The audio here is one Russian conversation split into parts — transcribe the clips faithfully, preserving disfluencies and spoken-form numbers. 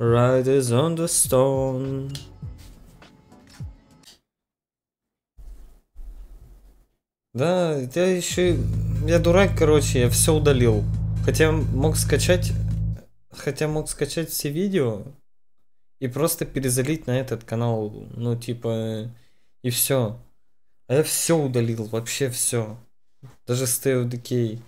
Riders on the stone. Да, я еще... Я дурак, короче, я все удалил. Хотя мог скачать... Хотя мог скачать все видео и просто перезалить на этот канал. Ну, типа... И все. А я все удалил, вообще все. Даже Steve Dec.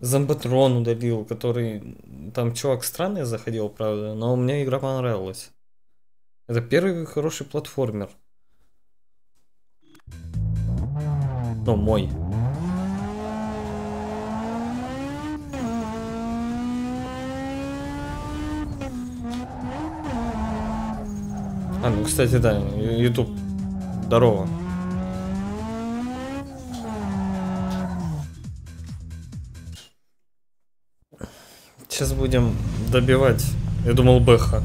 Замбатрон удалил, который... Там чувак странный заходил, правда, но мне игра понравилась. Это первый хороший платформер. Ну, мой. А, ну, кстати, да, YouTube. Здорово. Сейчас будем добивать. Я думал, Бэха.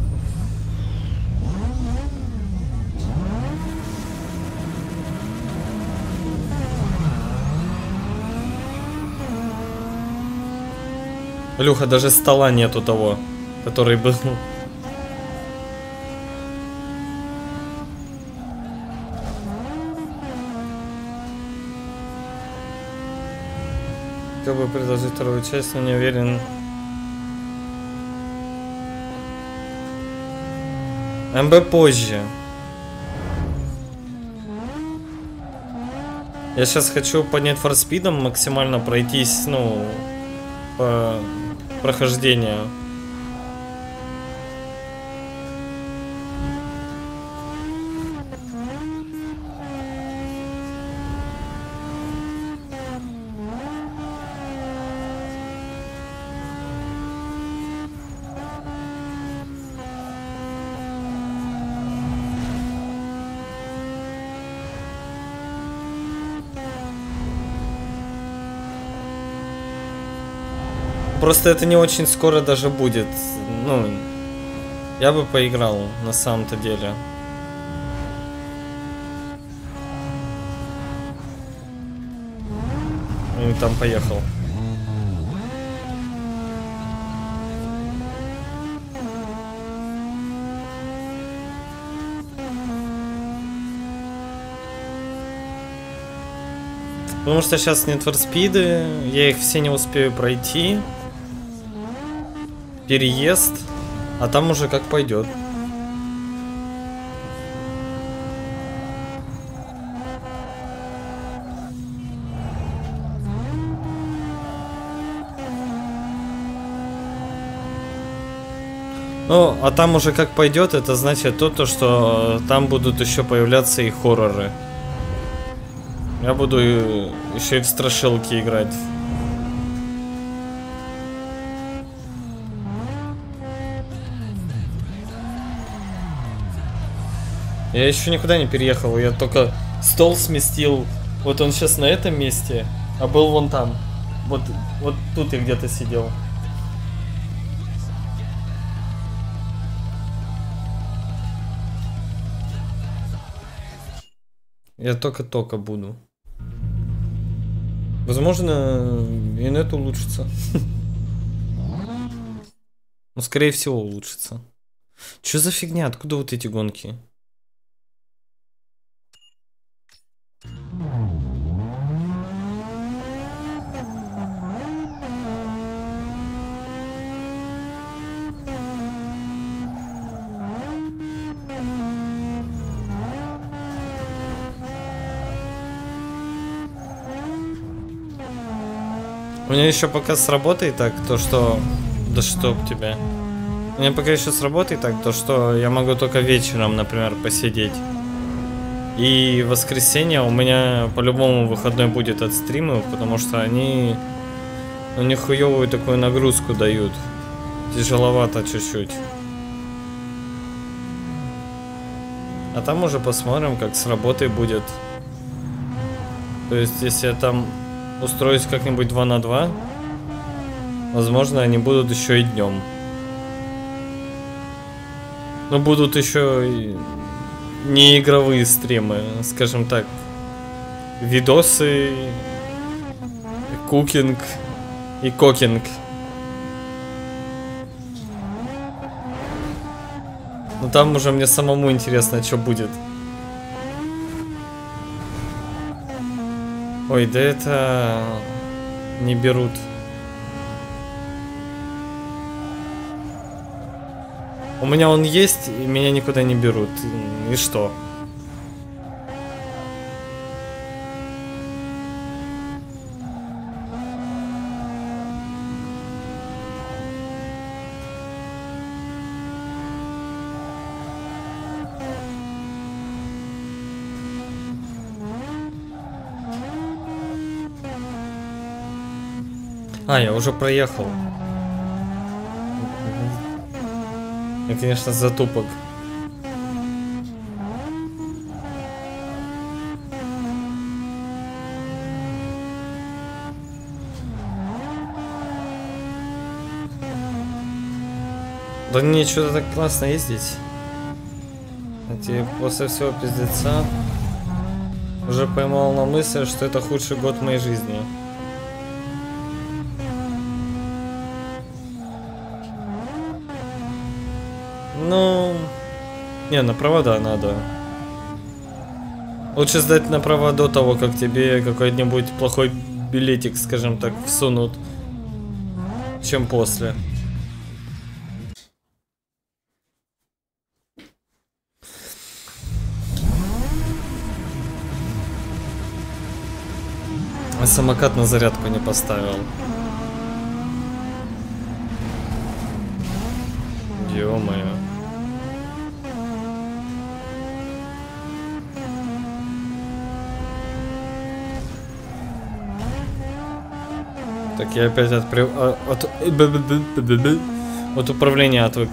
Люха, даже стола нету того, который был. Хотел бы предложить вторую часть, но не уверен. МБ позже. Я сейчас хочу по Need for Speed максимально пройтись, ну, по прохождению. Просто это не очень скоро даже будет. Ну, я бы поиграл на самом-то деле. И там поехал. Потому что сейчас Need for Speed, я их все не успею пройти. Переезд, а там уже как пойдет. Ну, а там уже как пойдет, это значит то, то, что там будут еще появляться и хорроры. Я буду еще и в страшилки играть. Я еще никуда не переехал, я только стол сместил. Вот он сейчас на этом месте, а был вон там. Вот, вот тут я где-то сидел. Я только-только буду. Возможно, и на это улучшится. Но скорее всего улучшится. Че за фигня? Откуда вот эти гонки? У меня еще пока с работой так, то что... Да чтоб тебя. У меня пока еще с работой так, то что я могу только вечером, например, посидеть. И в воскресенье у меня по-любому выходной будет от стримов, потому что они... Ну, нехуевую такую нагрузку дают. Тяжеловато чуть-чуть. А там уже посмотрим, как с работой будет. То есть, если я там... устроюсь как-нибудь два на два. Возможно, они будут еще и днем. Но будут еще не игровые стримы, скажем так. Видосы, кукинг и кокинг. Но там уже мне самому интересно, что будет. Ой, да это... не берут. У меня он есть, и меня никуда не берут. И что? А, я уже проехал. И, конечно, затупок. Да не, что-то так классно ездить. Эти после всего пиздеца уже поймал на мысль, что это худший год моей жизни. Ну... не, на провода надо. Лучше сдать на права до того, как тебе какой-нибудь плохой билетик, скажем так, всунут, чем после. А самокат на зарядку не поставил. Ё-моё. Так, я опять от, при... от... от управления отвык.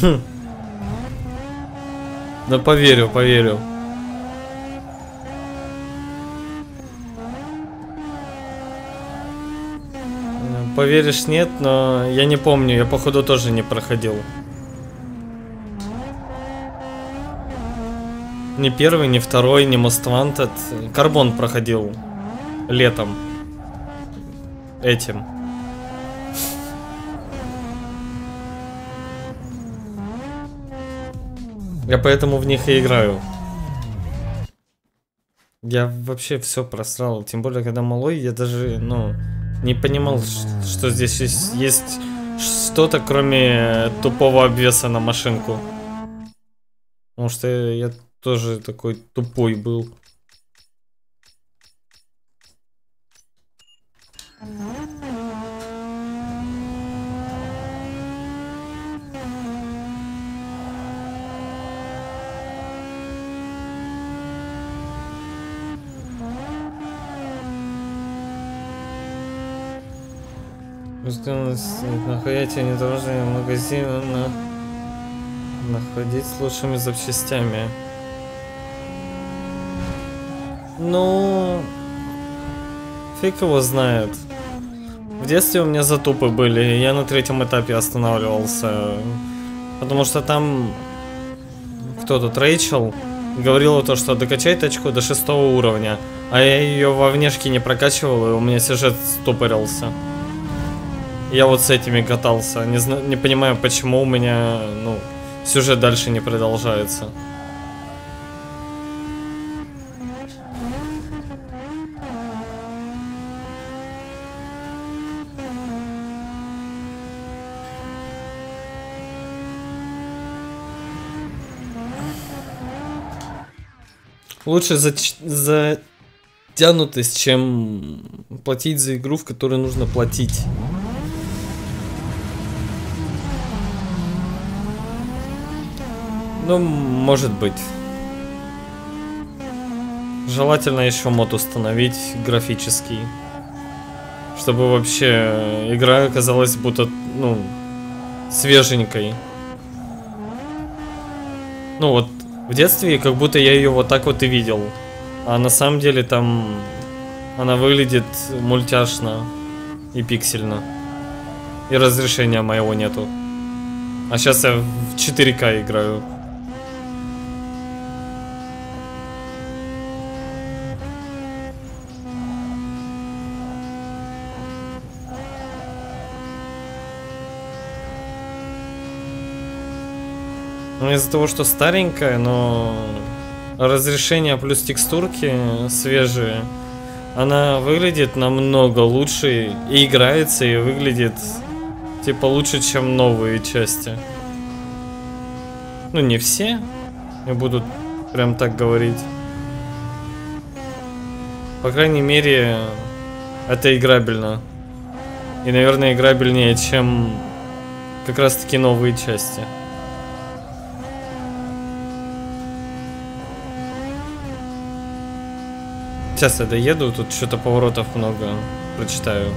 Хм. Да поверю, поверю. Поверишь, нет, но я не помню, я походу тоже не проходил. Ни первый, ни второй, ни Most Wanted. Карбон проходил летом. Этим. Я поэтому в них и играю. Я вообще все просрал. Тем более, когда малой, я даже, ну, не понимал, что здесь есть, есть что-то, кроме тупого обвеса на машинку. Потому что я тоже такой тупой был. находить они должны в магазинах находить с лучшими запчастями. Ну, фиг его знает. В детстве у меня затупы были, и я на третьем этапе останавливался. Потому что там кто тут, Рэйчел, говорила то, что докачай тачку до шестого уровня. А я ее во внешке не прокачивал, и у меня сюжет ступорился. Я вот с этими катался. Не, зна... не понимаю, почему у меня, ну, сюжет дальше не продолжается. Лучше затянутость, чем платить за игру, в которой нужно платить. Ну, может быть. Желательно еще мод установить графический. Чтобы вообще игра оказалась будто, ну, свеженькой. Ну вот. В детстве как будто я ее вот так вот и видел. А на самом деле там она выглядит мультяшно и пиксельно. И разрешения моего нету. А сейчас я в четыре ка играю. Из-за того, что старенькая, но разрешение плюс текстурки свежие, она выглядит намного лучше и играется, и выглядит типа лучше, чем новые части. Ну, не все, я буду прям так говорить. По крайней мере, это играбельно. И, наверное, играбельнее, чем как раз-таки новые части. Сейчас я доеду, тут что-то поворотов много, прочитаю.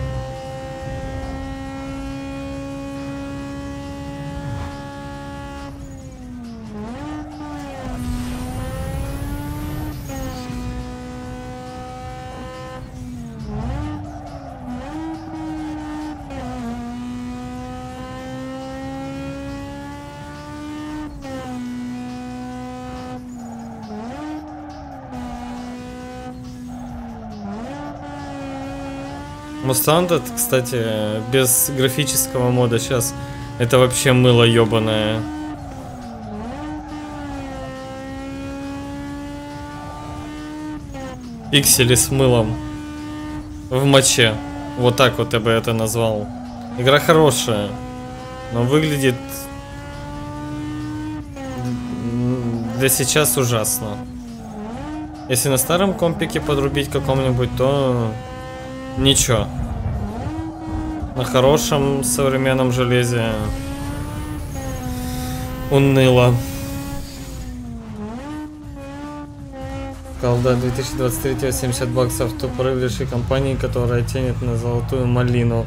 Мустант, кстати, без графического мода сейчас это вообще мыло ёбаное. Пиксели с мылом в моче. Вот так вот я бы это назвал. Игра хорошая, но выглядит для сейчас ужасно. Если на старом компике подрубить какому-нибудь, то... ничего. На хорошем современном железе уныло. Колда две тысячи двадцать третьего, семьдесят баксов топ-рывшей компании, которая тянет на золотую малину.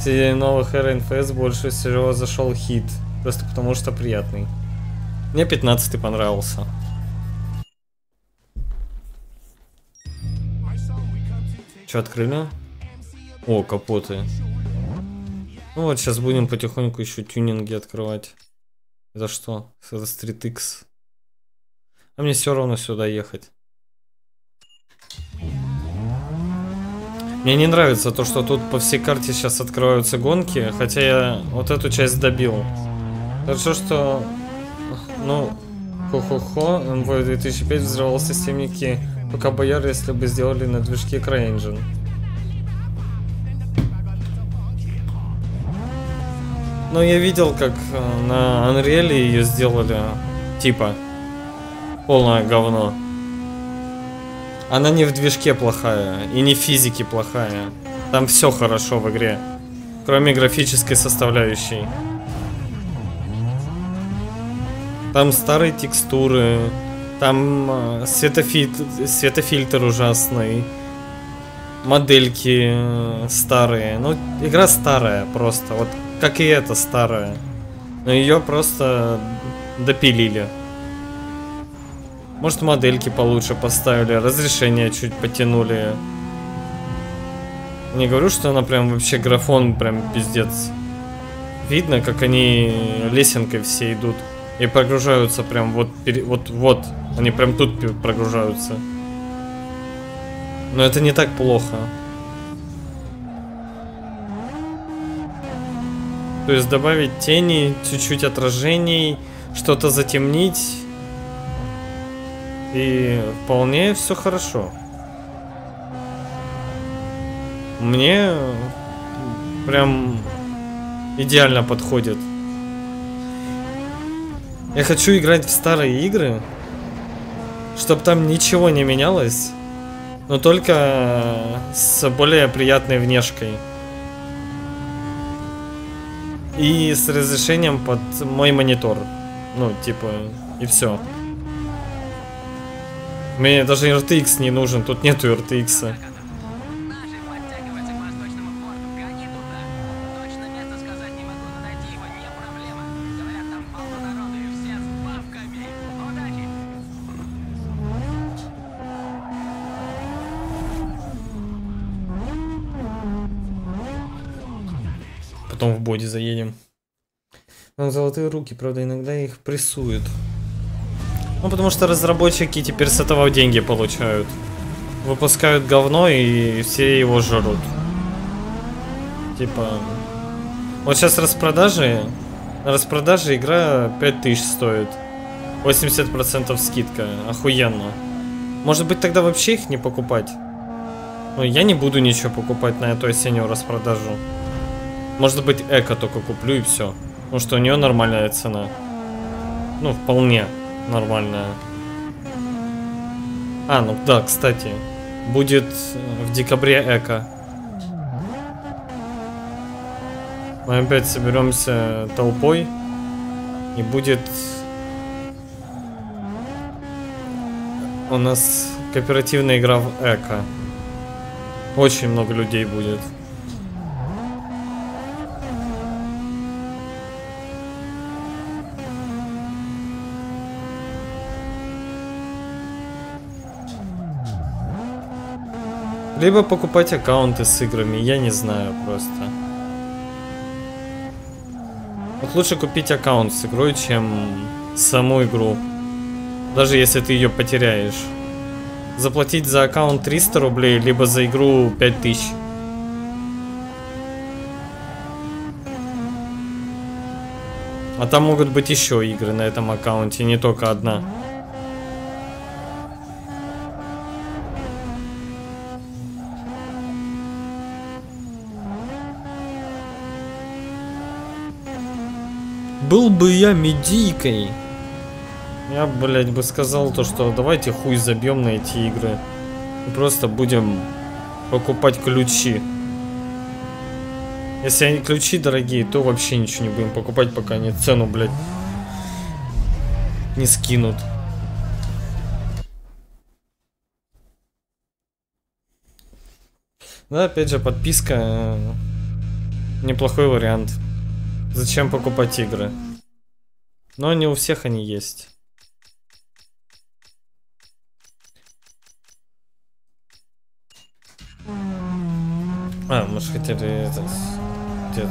Среди новых эр эн эф эс больше всего зашел хит. Просто потому что приятный. Мне пятнадцатый понравился. Что открыли? О, капоты. Ну вот, сейчас будем потихоньку еще тюнинги открывать. Это что? Это стрит икс. А мне все равно сюда ехать. Мне не нравится то, что тут по всей карте сейчас открываются гонки, хотя я вот эту часть добил. Хорошо, что... Ну, хо-хо-хо, эм вэ две тысячи пять взрывал системники. Пока бояр, если бы сделали на движке CryEngine. Но я видел, как на Unreal ее сделали, типа, полное говно. Она не в движке плохая, и не в физике плохая. Там все хорошо в игре, кроме графической составляющей. Там старые текстуры... Там светофит... светофильтр ужасный. модельки старые. Ну, игра старая просто. Вот как и эта старая. Но ее просто допилили. Может, модельки получше поставили, разрешение чуть потянули. Не говорю, что она прям вообще графон прям пиздец. Видно, как они лесенкой все идут. И прогружаются прям вот, вот, вот. Они прям тут прогружаются. Но это не так плохо. То есть добавить тени, чуть-чуть отражений, что-то затемнить. И вполне все хорошо. Мне прям идеально подходит. Я хочу играть в старые игры, чтобы там ничего не менялось, но только с более приятной внешкой. И с разрешением под мой монитор. Ну, типа, и все. Мне даже эр ти экс не нужен, тут нету эр ти экс. Потом в боди заедем. Но золотые руки, правда, иногда их прессуют. Ну, потому что разработчики теперь с этого деньги получают. Выпускают говно, и все его жрут. Типа... Вот сейчас распродажи... На распродаже игра пять тысяч стоит. восемьдесят процентов скидка. Охуенно. Может быть, тогда вообще их не покупать? Ну, я не буду ничего покупать на эту осеннюю распродажу. Может быть, эко только куплю, и все. Потому что у нее нормальная цена. Ну, вполне. Нормальная. А, ну да, кстати. Будет в декабре эко. Мы опять соберемся толпой. И будет... У нас кооперативная игра в эко. Очень много людей будет. Либо покупать аккаунты с играми, я не знаю просто. Вот лучше купить аккаунт с игрой, чем саму игру. Даже если ты ее потеряешь. Заплатить за аккаунт триста рублей, либо за игру пять тысяч. А там могут быть еще игры на этом аккаунте, не только одна. Был бы я медийкой, я, блядь, бы сказал то, что давайте хуй забьем на эти игры. И просто будем покупать ключи. Если они ключи дорогие, то вообще ничего не будем покупать, пока они цену, блядь, не скинут. Да, опять же, подписка неплохой вариант. Зачем покупать игры? Но не у всех они есть. А, мы же хотели этот... Где тут?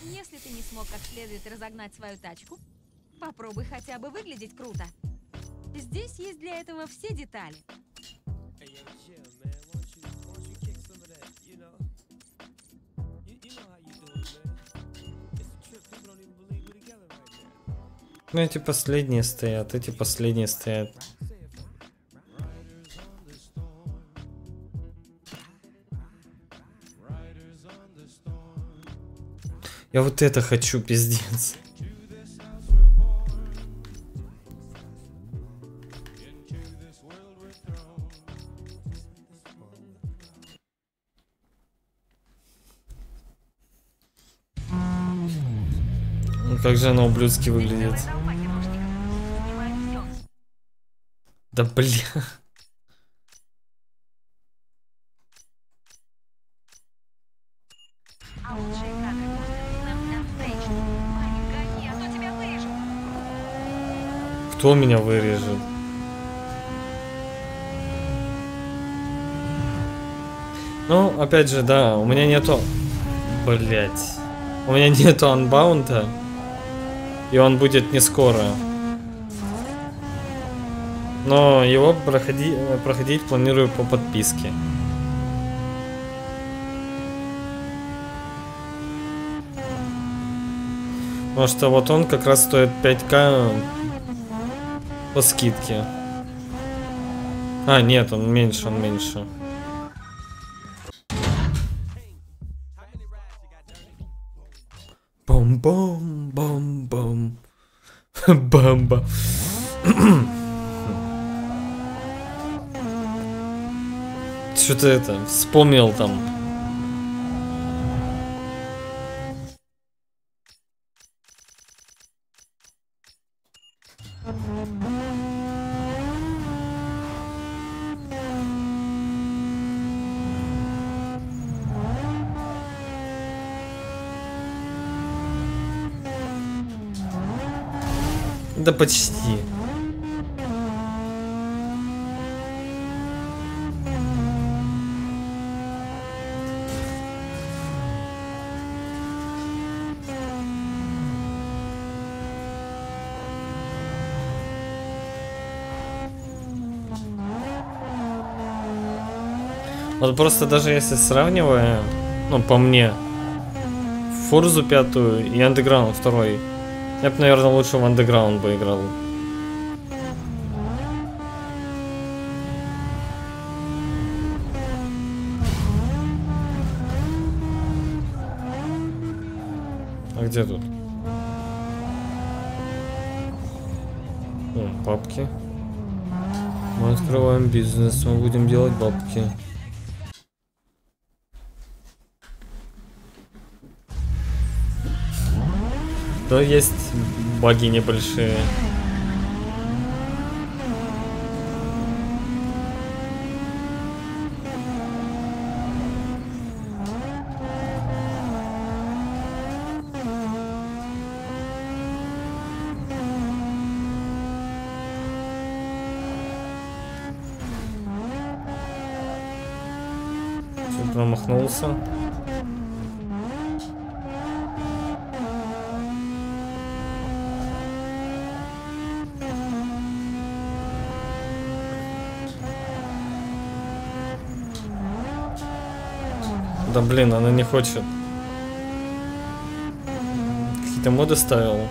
Если ты не смог как следует разогнать свою тачку, попробуй хотя бы выглядеть круто. Здесь есть для этого все детали. Ну эти последние стоят, эти последние стоят. Я вот это хочу, пиздец. как же она ублюдски выглядит. Да блин. Кто меня вырежет? Ну, опять же, да, у меня нету... Блять. У меня нету Unbound. И он будет не скоро. Но его проходи... проходить планирую по подписке. Потому что вот он как раз стоит пять ка по скидке. А, нет, он меньше, он меньше. Бом-бом-бом-бом. Бомба. Что-то это, вспомнил там. Да почти. Вот просто даже если сравнивая, ну по мне, Форзу пятую и Underground второй. Я бы, наверное, лучше в Underground бы играл. А где тут? О, папки. Мы открываем бизнес, мы будем делать бабки. Но есть баги небольшие. Чуть промахнулся. Да блин, она не хочет. Какие-то моды ставил.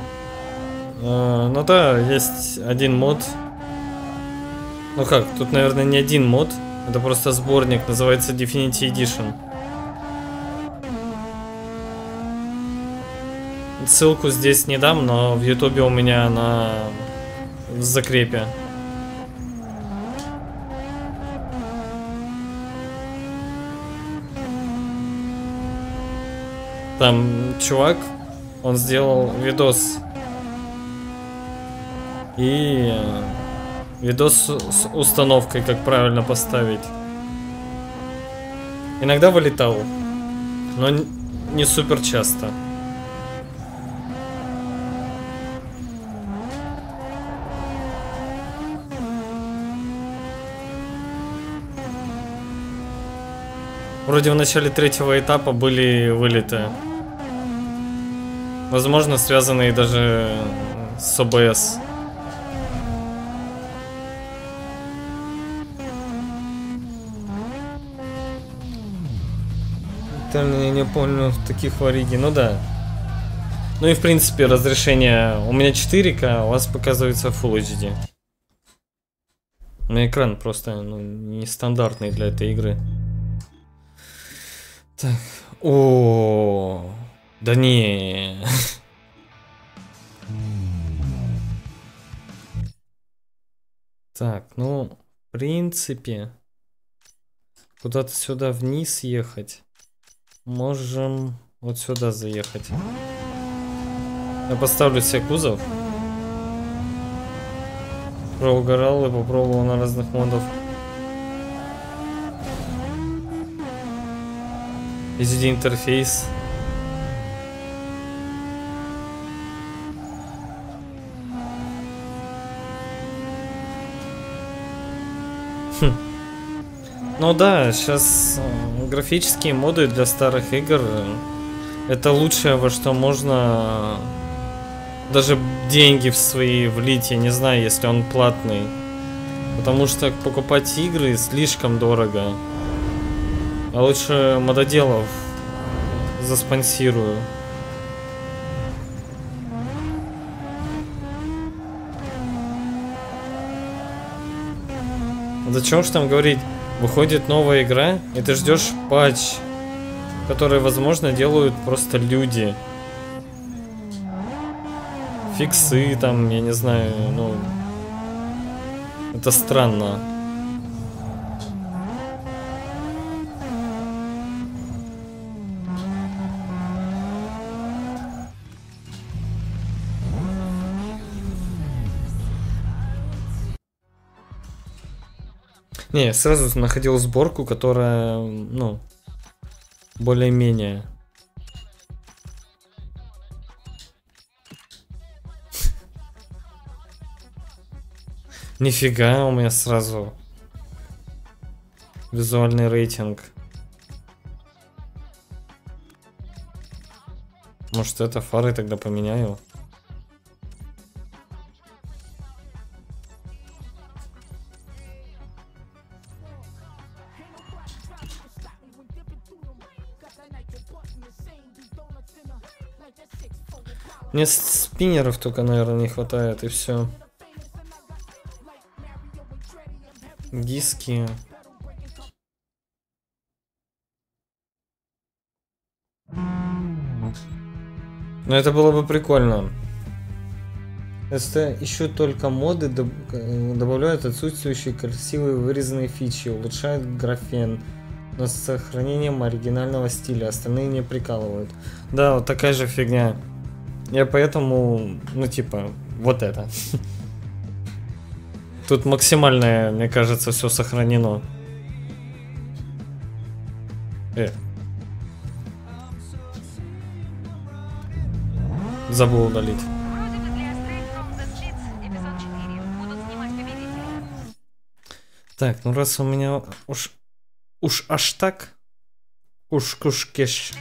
А, ну да, есть один мод. Ну как, тут, наверное, не один мод. Это просто сборник, называется Definitive Edition. Ссылку здесь не дам, но в ютубе у меня на... в закрепе. Там чувак, он сделал видос. И видос с установкой, как правильно поставить. Иногда вылетал, но не супер часто. Вроде в начале третьего этапа были вылеты. Возможно, связанные даже с о бэ эс. Там я не помню таких в Ориге. Ну да. Ну и в принципе разрешение. У меня четыре ка, у вас показывается фулл эйч ди. У меня экран просто ну, нестандартный для этой игры. Так. О. Да не. Так, ну, в принципе, куда-то сюда вниз ехать. Можем вот сюда заехать. Я поставлю себе кузов. Проугорал и попробовал на разных модах. Изиди интерфейс. Хм. Ну да, сейчас графические моды для старых игр — это лучшее, во что можно даже деньги в свои влить, я не знаю, если он платный. Потому что покупать игры слишком дорого. А лучше мододелов заспонсирую. Да чего ж там говорить? Выходит новая игра, и ты ждешь патч, который, возможно, делают просто люди. Фиксы там, я не знаю, ну... Это странно. Не, сразу находил сборку, которая, ну, более-менее. Нифига, у меня сразу визуальный рейтинг. Может, это фары тогда поменяю? Мне спиннеров только, наверное, не хватает, и все. Диски. Но это было бы прикольно. СТ ищу только моды, доб добавляют отсутствующие красивые вырезанные фичи, улучшают графен, но с сохранением оригинального стиля, остальные не прикалывают. Да, вот такая же фигня. Я поэтому, ну типа, вот это. Тут максимально, мне кажется, все сохранено. Э. Забыл удалить. Так, ну раз у меня уж уж аж так, уж кушкеш.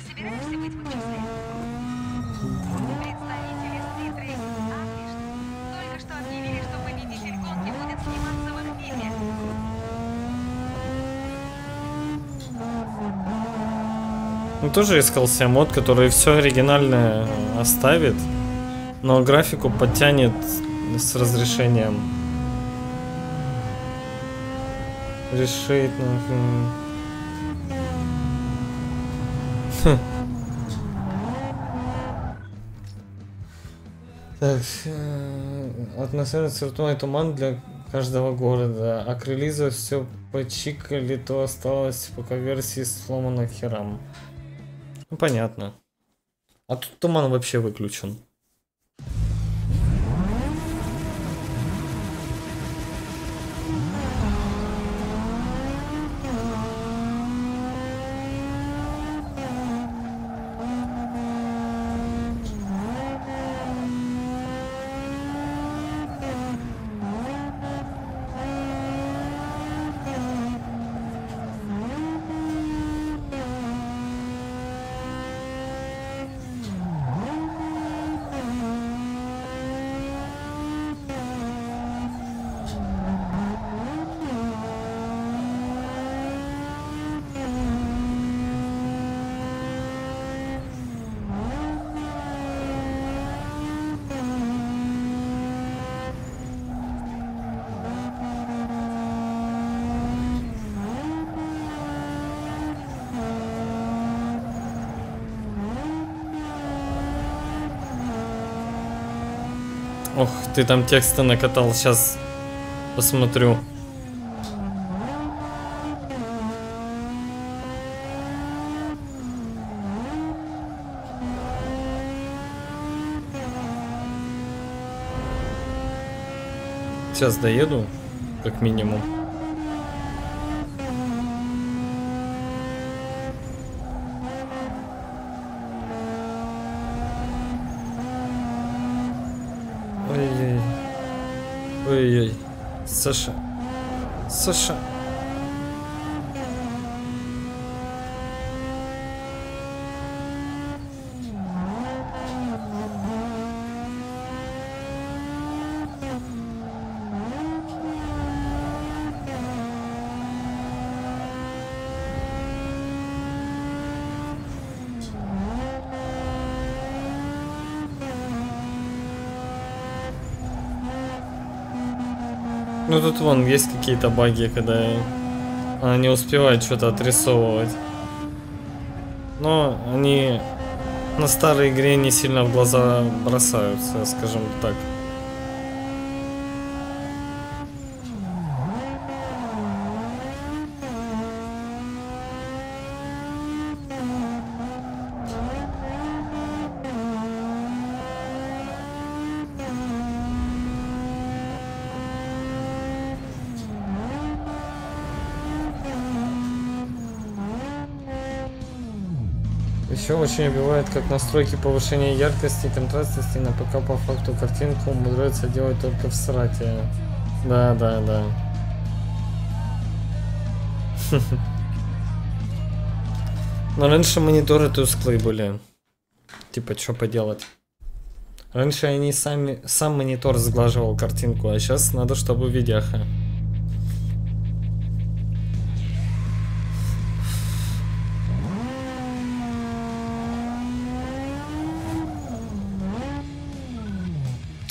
Тоже искал себе мод, который все оригинальное оставит, но графику подтянет с разрешением. Решит. Хм. Так, атмосфера цветной туман для каждого города. А к релизу все почикали, то осталось пока версии сломано херам. Ну, понятно. А тут туман вообще выключен. Ох, ты там текста накатал, сейчас посмотрю. сейчас доеду, как минимум. Ой-ой-ой. Ой-ой. Саша. Саша. Ну тут вон есть какие-то баги, когда она не успевает что-то отрисовывать. Но они на старой игре не сильно в глаза бросаются, скажем так. Очень убивает, как настройки повышения яркости и контрастности на ПК по факту картинку умудряется делать только в срате. Да, да, да. Но раньше мониторы тусклые были. Типа, что поделать? Раньше они сами, сам монитор сглаживал картинку, а сейчас надо, чтобы видяха.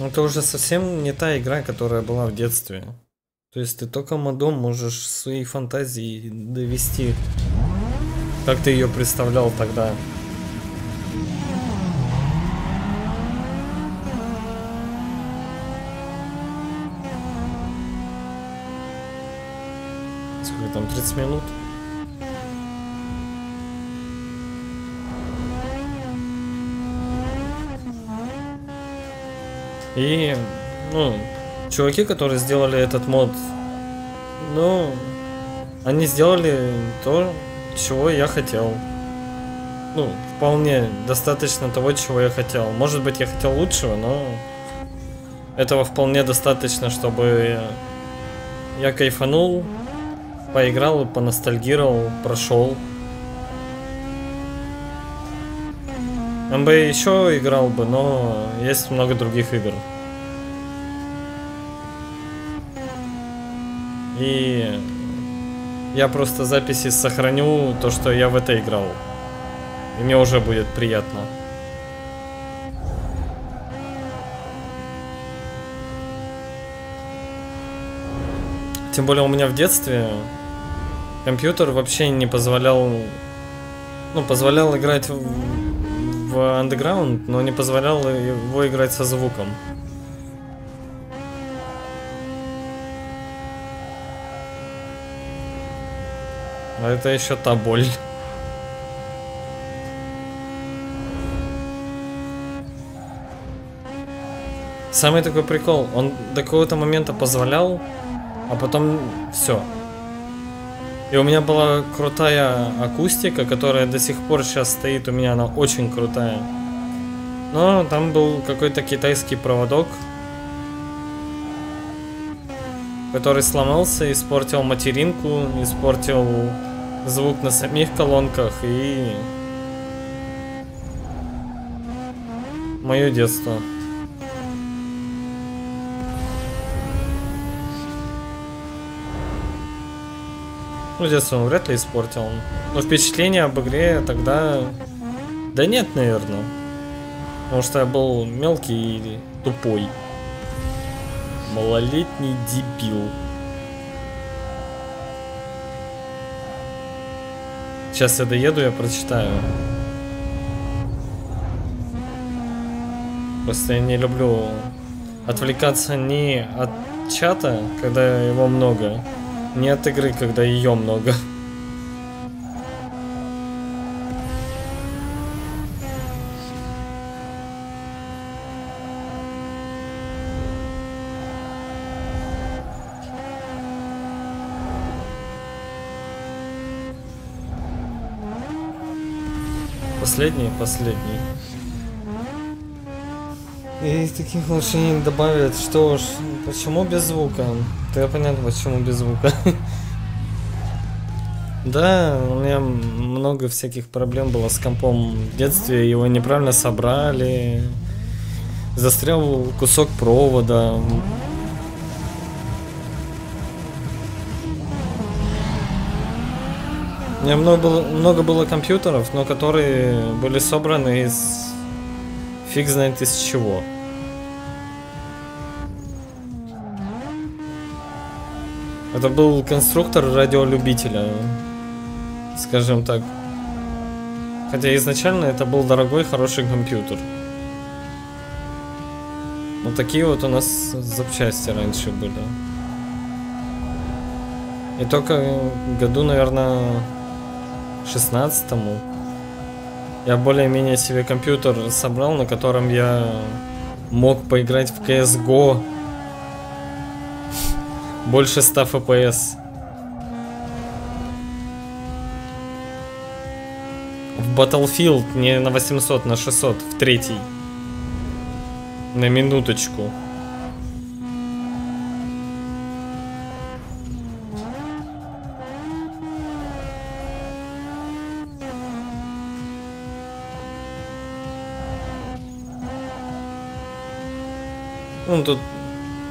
Это уже совсем не та игра, которая была в детстве. То есть ты только модом можешь свои фантазии довести, как ты ее представлял тогда. Сколько там, тридцать минут? И, ну, чуваки, которые сделали этот мод, ну, они сделали то, чего я хотел. Ну, вполне достаточно того, чего я хотел. Может быть, я хотел лучшего, но этого вполне достаточно, чтобы я кайфанул, поиграл, поностальгировал, прошел. МБ еще играл бы, но есть много других игр. И я просто записи сохраню, то, что я в это играл. И мне уже будет приятно. Тем более у меня в детстве компьютер вообще не позволял... Ну, позволял играть в... в Underground, но не позволял его играть со звуком. А это еще та боль. Самый такой прикол, он до какого-то момента позволял, а потом все. И у меня была крутая акустика, которая до сих пор сейчас стоит у меня, она очень крутая. Но там был какой-то китайский проводок, который сломался, испортил материнку, испортил звук на самих колонках и... Мое детство. Ну, детство он вряд ли испортил. Но впечатление об игре тогда... Да нет, наверное. Потому что я был мелкий и тупой. Малолетний дебил. Сейчас я доеду, я прочитаю. Просто я не люблю отвлекаться ни от чата, когда его много, не от игры, когда ее много. Последний, последний. И таких лучше не добавят. Что ж, почему без звука? Да, понятно, почему без звука. Да, у меня много всяких проблем было с компом в детстве. Его неправильно собрали. Застрял кусок провода. У меня много было, много было компьютеров, но которые были собраны из фиг знает из чего. Это был конструктор радиолюбителя, скажем так. Хотя изначально это был дорогой, хороший компьютер. Вот такие вот у нас запчасти раньше были. И только году, наверное, шестнадцатому я более-менее себе компьютер собрал, на котором я мог поиграть в си эс го больше ста эф пи эс. В Battlefield не на восемьсот, на шестьсот, в третий. На минуточку. Ну, тут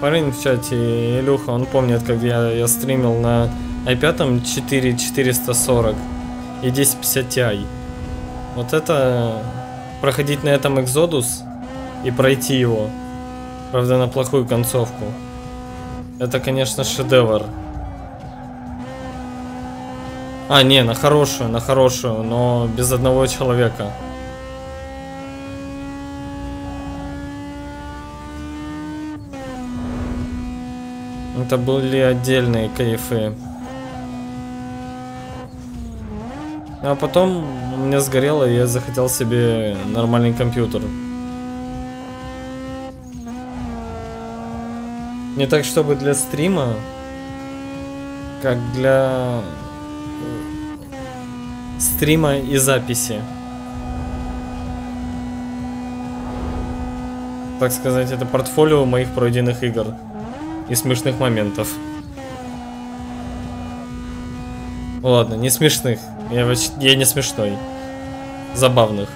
парень в чате, Илюха, он помнит, как я, я стримил на ай пять четыре тысячи четыреста сорок и тысяча пятьдесят ти ай. Вот это... Проходить на этом Exodus и пройти его, правда, на плохую концовку. Это, конечно, шедевр. А, не, на хорошую, на хорошую, но без одного человека. Это были отдельные кайфы. А потом у меня сгорело, и я захотел себе нормальный компьютер. Не так, чтобы для стрима, как для стрима и записи. Так сказать, это портфолио моих пройденных игр и смешных моментов. Ладно, не смешных. Я, я не смешной. Забавных.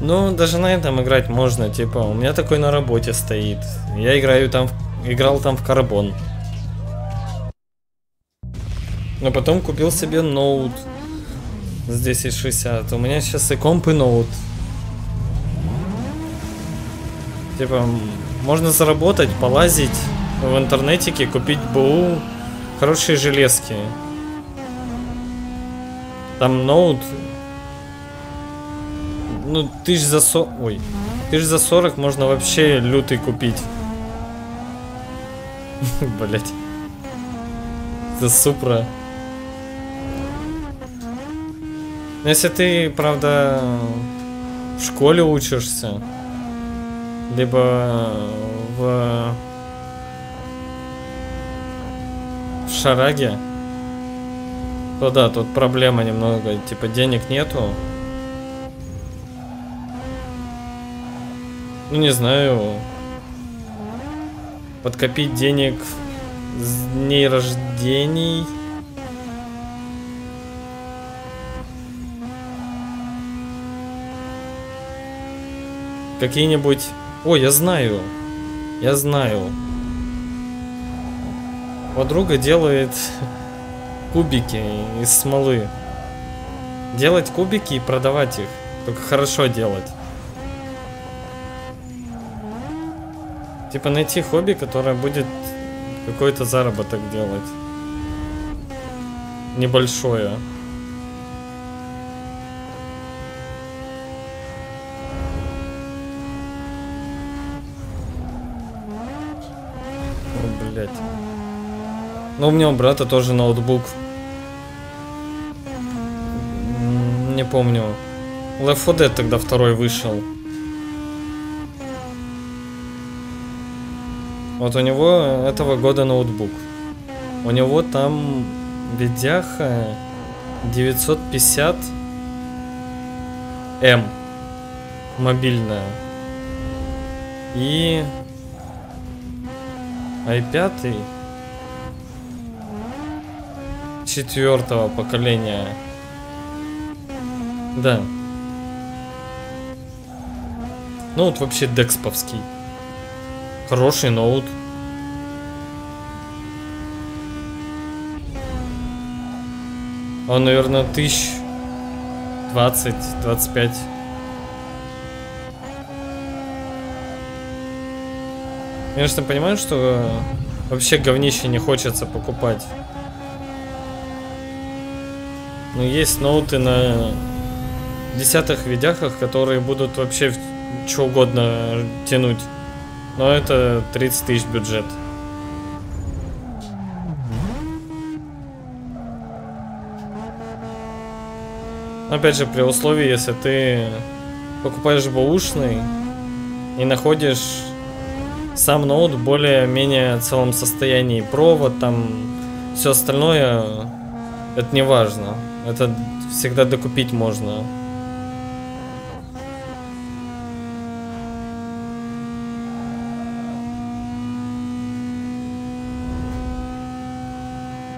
Ну, даже на этом играть можно. Типа, у меня такой на работе стоит. Я играю там в... Играл там в карбон. Но потом купил себе ноут. Здесь и шестьдесят. У меня сейчас и комп, и ноут. Типа, можно заработать, полазить в интернетике, купить БУ. Хорошие железки. Там ноут. Ну, тысяч за сорок. Ой. Тысяч за сорок можно вообще лютый купить. Блять. Это супра. Если ты, правда, в школе учишься, либо в, в шараге, то да, тут проблема немного. Типа денег нету. Ну не знаю. Подкопить денег с дней рождений. Какие-нибудь... О, я знаю. Я знаю. Подруга делает кубики из смолы. Делать кубики и продавать их. Только хорошо делать. Типа найти хобби, которое будет какой-то заработок делать. Небольшое. О, блядь. Ну, у меня у брата тоже ноутбук. Не помню. Лефт фор Дэд тогда второй вышел. Вот у него этого года ноутбук. У него там видяха девятьсот пятьдесят эм мобильная. И ай пять четвертого поколения. Да. Ну вот вообще дексповский. Хороший ноут. Он, наверное, тысяч двадцать, двадцать пять. Конечно, понимаю, что вообще говнище не хочется покупать. Но есть ноуты на десятых видяхах, которые будут вообще что угодно тянуть. Но это тридцать тысяч бюджет. Опять же, при условии, если ты покупаешь бэушный и находишь сам ноут в более-менее целом состоянии. Провод, там, все остальное, это не важно. Это всегда докупить можно.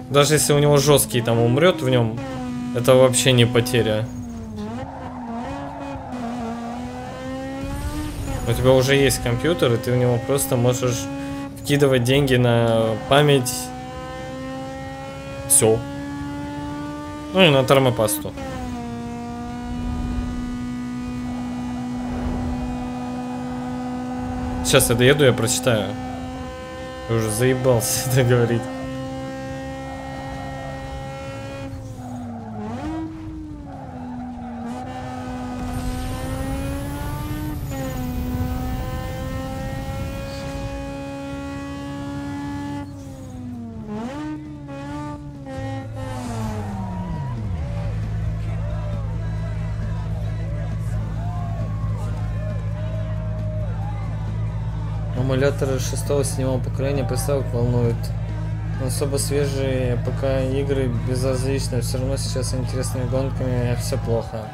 Даже если у него жесткий там умрет в нем, это вообще не потеря. У тебя уже есть компьютер, и ты в него просто можешь вкидывать деньги на память. Все. Ну и на термопасту. Сейчас я доеду, я прочитаю. Я уже заебался это говорить. Эмуляторы шестого-седьмого поколения приставок волнуют. Но особо свежие пока игры безразличны. Все равно сейчас с интересными гонками все плохо.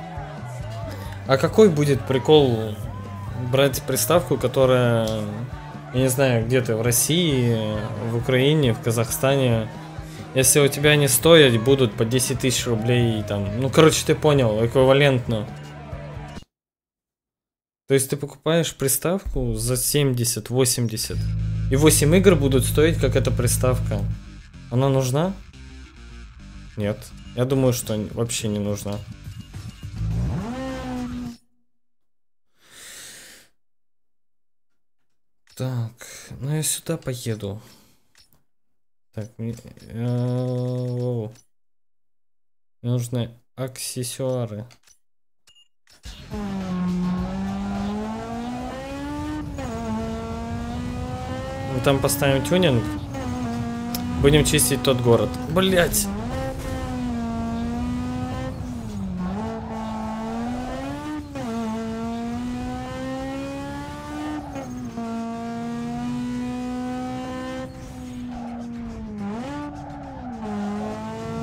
А какой будет прикол брать приставку, которая, я не знаю, где ты, в России, в Украине, в Казахстане, если у тебя не стоять будут по десять тысяч рублей там. Ну короче, ты понял, эквивалентно. То есть ты покупаешь приставку за семьдесят-восемьдесят, и восемь игр будут стоить, как эта приставка. Она нужна? Нет. Я думаю, что вообще не нужна. Так, ну я сюда поеду. Так, мне, мне нужны аксессуары. Мы там поставим тюнинг. Будем чистить тот город. Блять!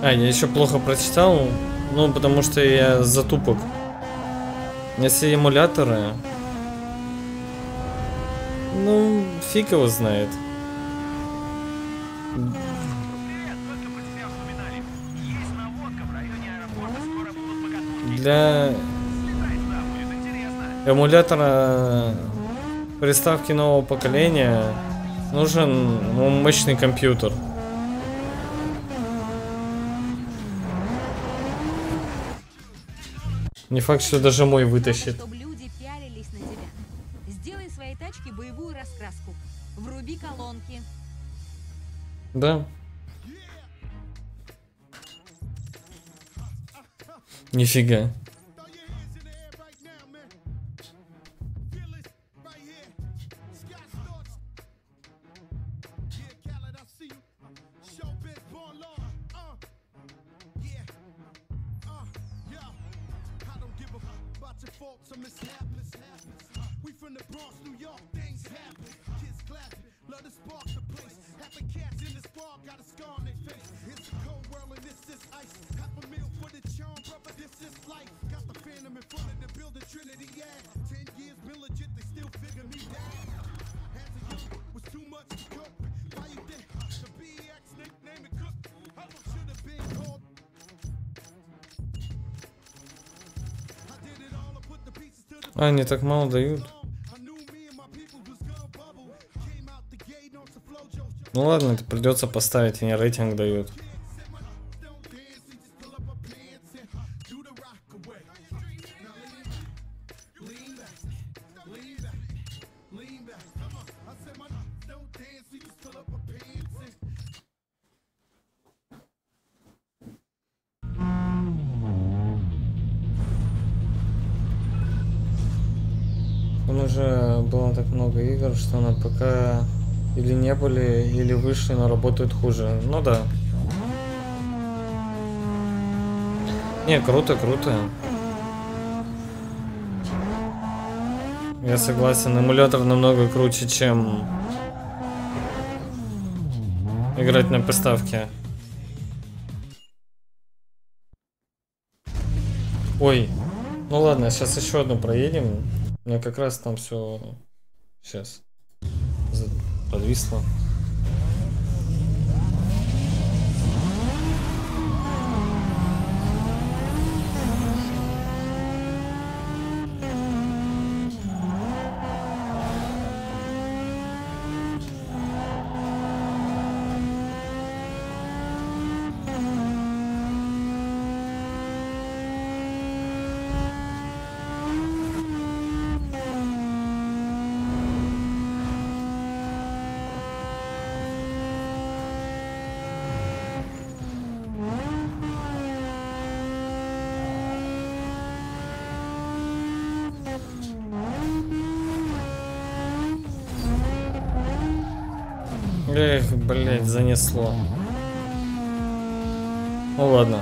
А, я еще плохо прочитал. Ну, потому что я затупок. Если эмуляторы... Ну, фиг его знает. Для эмулятора приставки нового поколения нужен мощный компьютер. Не факт, что даже мой вытащит. Вруби колонки. Да. Нифига. faults, I'm mishappens. We from the Bronx, New York, things happen. Kids clapping, love to spark the place. Half a cat's in the spark, got a scar on their face. It's a cold world and this is ice. Half a meal for the charm, brother, this is life. Got the phantom in front of the building, Trinity, yeah. Ten years been legit, they still figure me down. As a young, was too much to cope. Why you think the B X nickname it cook? I should have been called. А, не так мало дают. Ну ладно, это придется поставить, они рейтинг дают. Было так много игр, что на ПК или не были, или вышли, но работают хуже. Ну да. Не, круто, круто. Я согласен, эмулятор намного круче, чем играть на приставке. Ой, ну ладно, сейчас еще одну проедем. У меня как раз там все сейчас подвисло. Эх, блять, занесло. Ну ладно.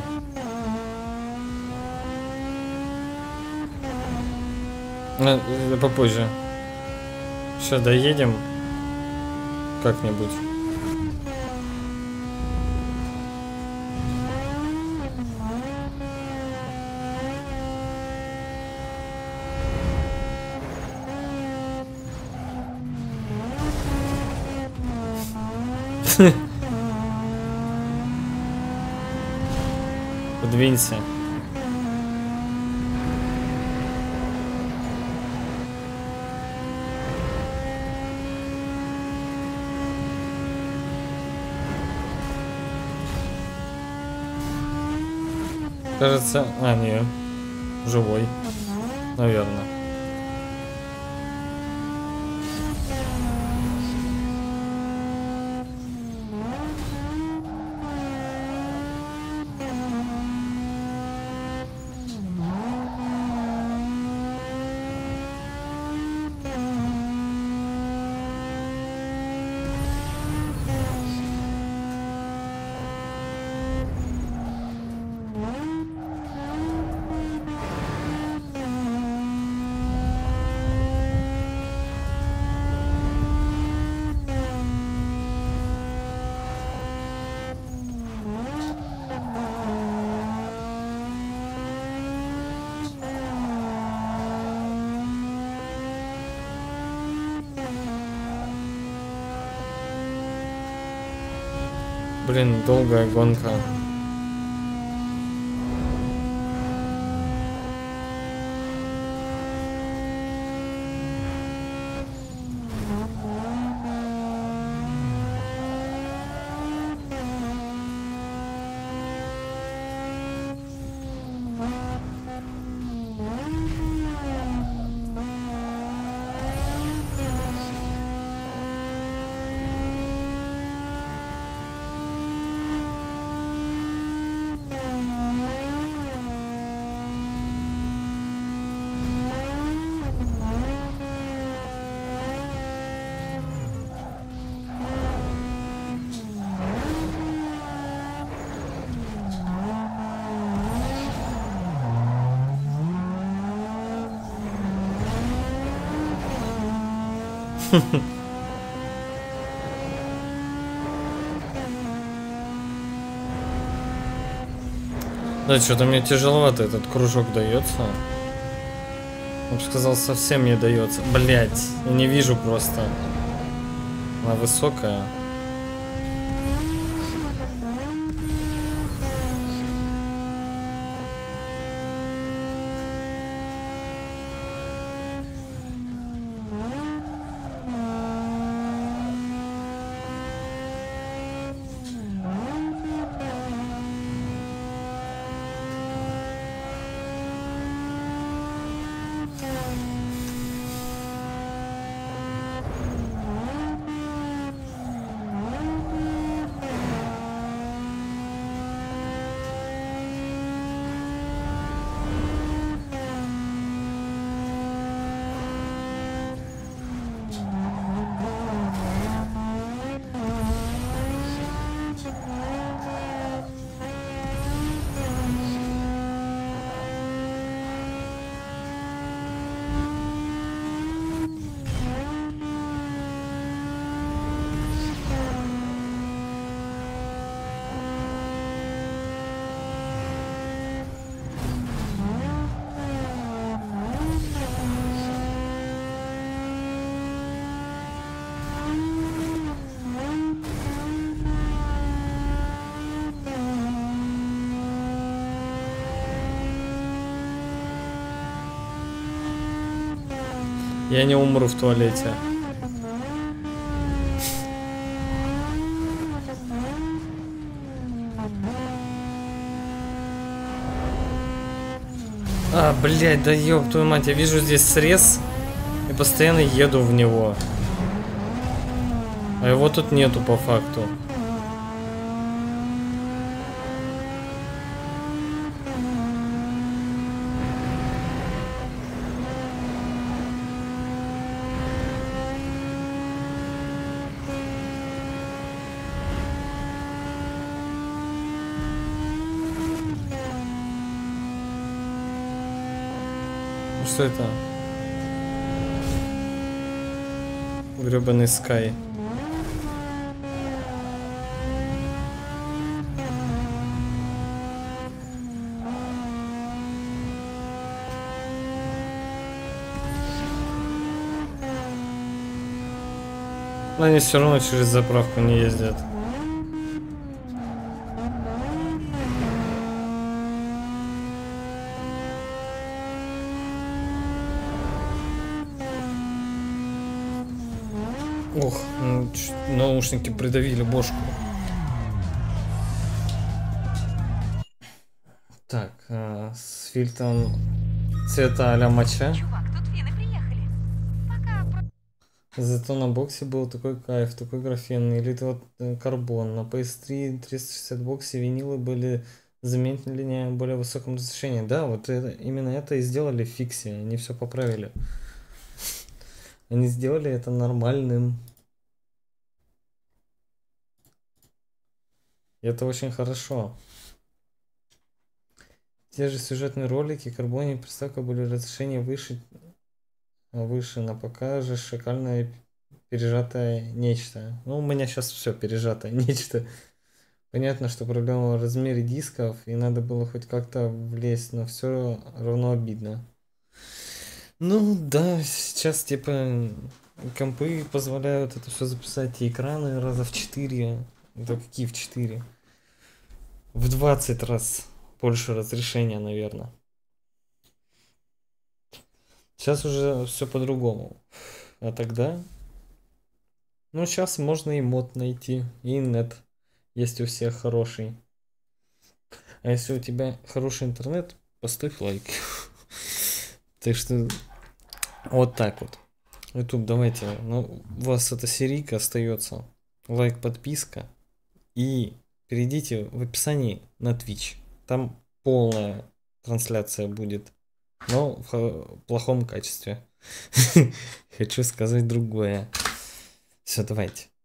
А, попозже. Сейчас доедем как-нибудь. Подвинься. Кажется, а не живой, наверное. Блин, долгая гонка. Да, что-то мне тяжеловато этот кружок дается. Он же сказал, совсем не дается. Блять, я не вижу просто. Она высокая. Я не умру в туалете. А, блядь, да ёб твою мать, я вижу здесь срез и постоянно еду в него. А его тут нету по факту. Что это? Гребаный Скай. Но они все равно через заправку не ездят. Ох, ну, наушники придавили бошку. Так, э, с фильтром цвета а-ля моча. Чувак, тут финны приехали. Пока... Зато на боксе был такой кайф, такой графенный, или вот карбон. На пи эс три триста шестьдесят боксе винилы были заменены более высоком разрешении. Да, вот это, именно это и сделали в фиксе, они все поправили. Они сделали это нормальным. И это очень хорошо. Те же сюжетные ролики, карбоне и приставка были разрешения выше, выше, но пока же шикарное пережатое нечто. Ну, у меня сейчас все пережатое нечто. Понятно, что проблема в размере дисков, и надо было хоть как-то влезть, но все равно обидно. Ну да, сейчас типа компы позволяют это все записать, и экраны раза в четыре, да какие в четыре, в двадцать раз больше разрешения, наверное. Сейчас уже все по-другому, а тогда, ну сейчас можно и мод найти, и нет, есть у всех хороший. А если у тебя хороший интернет, поставь лайк. Так что вот так вот. YouTube, давайте. Ну, у вас эта серийка остается. Лайк, подписка. И перейдите в описании на Twitch. Там полная трансляция будет. Но в плохом качестве. Хочу сказать другое. Все, давайте.